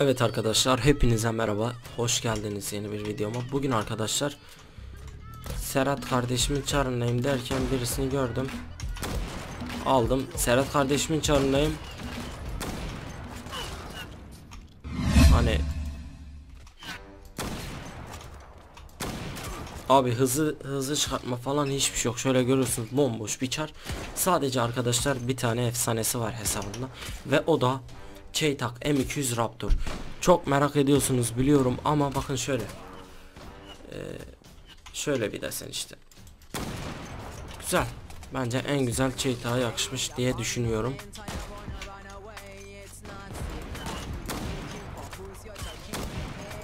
Evet arkadaşlar, hepinize merhaba, hoş geldiniz yeni bir videoma. Bugün arkadaşlar Serhat kardeşimin çarındayım derken birisini gördüm, aldım. Serhat kardeşimin çarındayım, hani abi hızı çıkartma falan hiçbir şey yok. Şöyle görüyorsunuz, bomboş bir çar. Sadece arkadaşlar bir tane efsanesi var hesabında ve o da Cheytac M200 Raptor. Çok merak ediyorsunuz biliyorum ama bakın şöyle. Şöyle bir desen işte. Güzel. Bence en güzel Cheytac'a yakışmış diye düşünüyorum.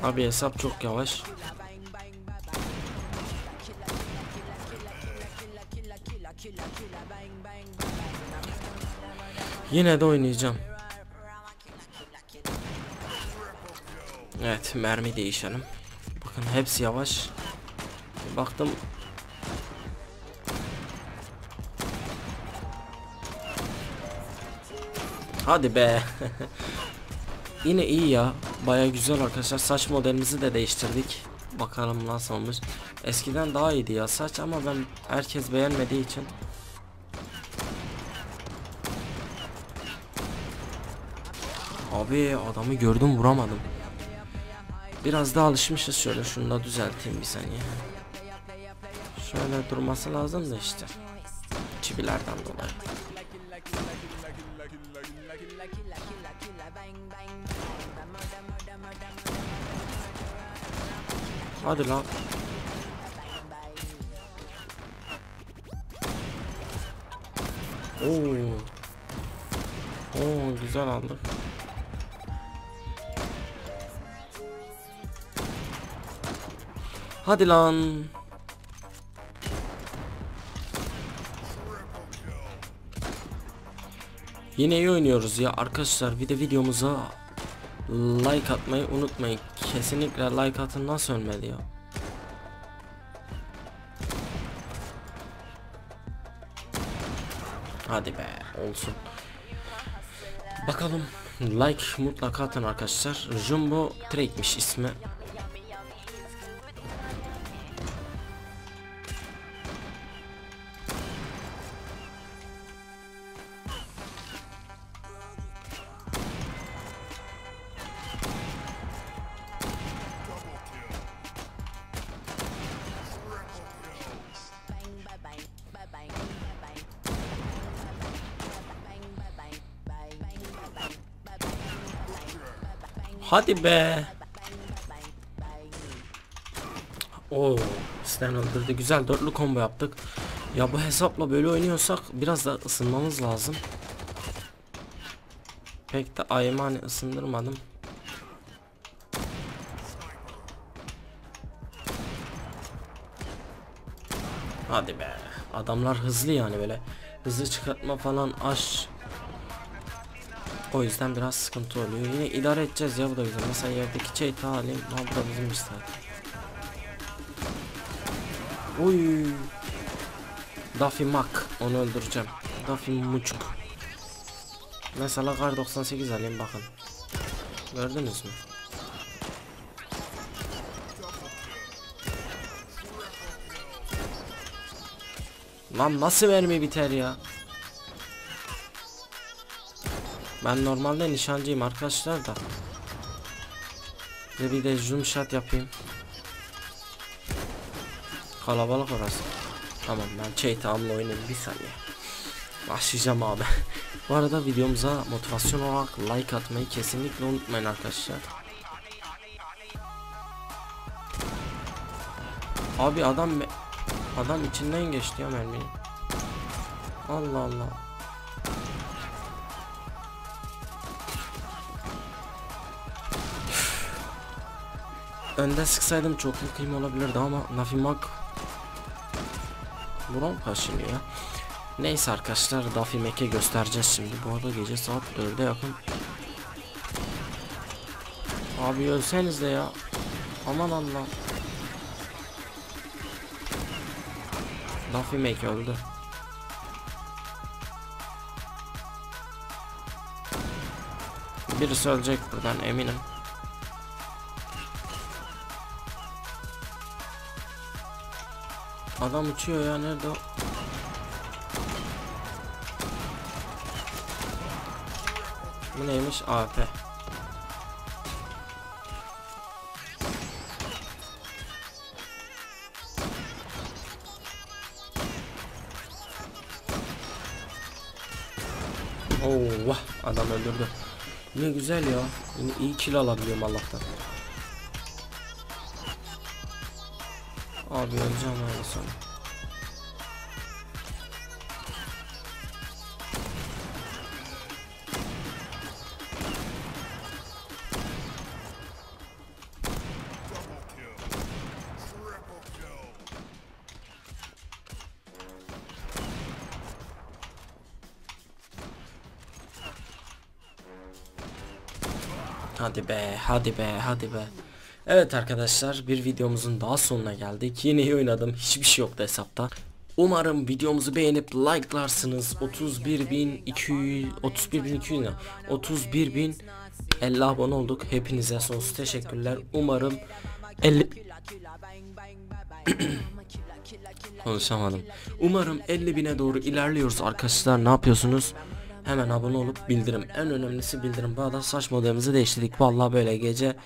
Abi hesap çok yavaş. Yine de oynayacağım. Evet, mermi değişelim. Bakın hepsi yavaş. Baktım. Hadi be. Yine iyi ya. Baya güzel arkadaşlar. Saç modelimizi de değiştirdik. Bakalım nasıl olmuş. Eskiden daha iyiydi ya saç ama ben herkes beğenmediği için. Abi adamı gördüm, vuramadım. Biraz daha alışmışız. Şöyle şunu da düzelteyim bir saniye. Şöyle durması lazım da işte, çivilerden dolayı. Hadi lan. Oo güzel aldık. Hadi lan. Yine iyi oynuyoruz ya arkadaşlar. Bir de videomuza like atmayı unutmayın. Kesinlikle like atın, nasıl ölmedi ya. Hadi be, olsun. Bakalım, like mutlaka atın arkadaşlar. Jumbo Trek'miş ismi. Hadi be. Oo, Stan öldürdü. Güzel dörtlü combo yaptık. Ya bu hesapla böyle oynuyorsak biraz da ısınmamız lazım. Pek de aymane ısındırmadım. Hadi be. Adamlar hızlı yani, böyle hızlı çıkartma falan aş. O yüzden biraz sıkıntı oluyor. Yine idare edeceğiz ya, bu da güzel. Mesela yerdeki Cheytac alayım. Ha, bu da bizim işte. Oy. Daffy Mac. Onu öldüreceğim. Daffy Muçuk. Mesela Kar 98 alayım bakın. Gördünüz mü? Lan nasıl mermi biter ya? Ben normalde nişancıyım arkadaşlar da. Bir de zoom shot yapayım. Kalabalık orası. Tamam, ben Cheytac'ımla oynayayım bir saniye. Başlayacağım abi. Bu arada videomuza motivasyon olarak like atmayı kesinlikle unutmayın arkadaşlar. Abi adam içinden geçti ya mermiyi. Allah Allah. Önde sıksaydım çok mutluyum olabilirdi ama Nafimak buram kaşınıyor ya. Neyse arkadaşlar, Dafimek'e göstereceğiz şimdi. Bu arada gece saat 4'e yakın. Abi ölseniz de ya. Aman Allah. Dafimek öldü. Birisi ölecek buradan eminim. Adam uçuyor ya, nerede o? Bu neymiş? AP. Allah, adam öldürdü. Ne güzel ya. Yine iyi kill alabiliyorum Allah'tan. Abi öleceğim öyle sonra. Hadi be, hadi be, hadi be. Evet arkadaşlar, bir videomuzun daha sonuna geldik. Yine iyi oynadım, hiçbir şey yoktu hesapta. Umarım videomuzu beğenip likelarsınız. 31.250 abone olduk. Hepinize sonsuz teşekkürler. Umarım 50 konuşamadım. Umarım 50.000'e doğru ilerliyoruz arkadaşlar. Ne yapıyorsunuz? Hemen abone olup bildirim. En önemlisi bildirim. Bu arada saç modelimizi değiştirdik. Vallahi böyle gece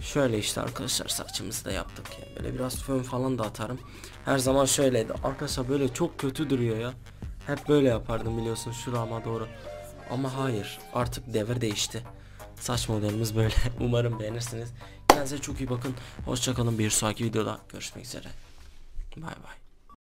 şöyle işte arkadaşlar, saçımızı da yaptık ya. Böyle biraz fön falan da atarım. Her zaman şöyleydi. Arkadaşlar böyle çok kötü duruyor ya. Hep böyle yapardım biliyorsun, şurama doğru. Ama hayır, artık devir değişti. Saç modelimiz böyle. Umarım beğenirsiniz. Kendinize çok iyi bakın. Hoşçakalın, bir sonraki videoda görüşmek üzere. Bay bay.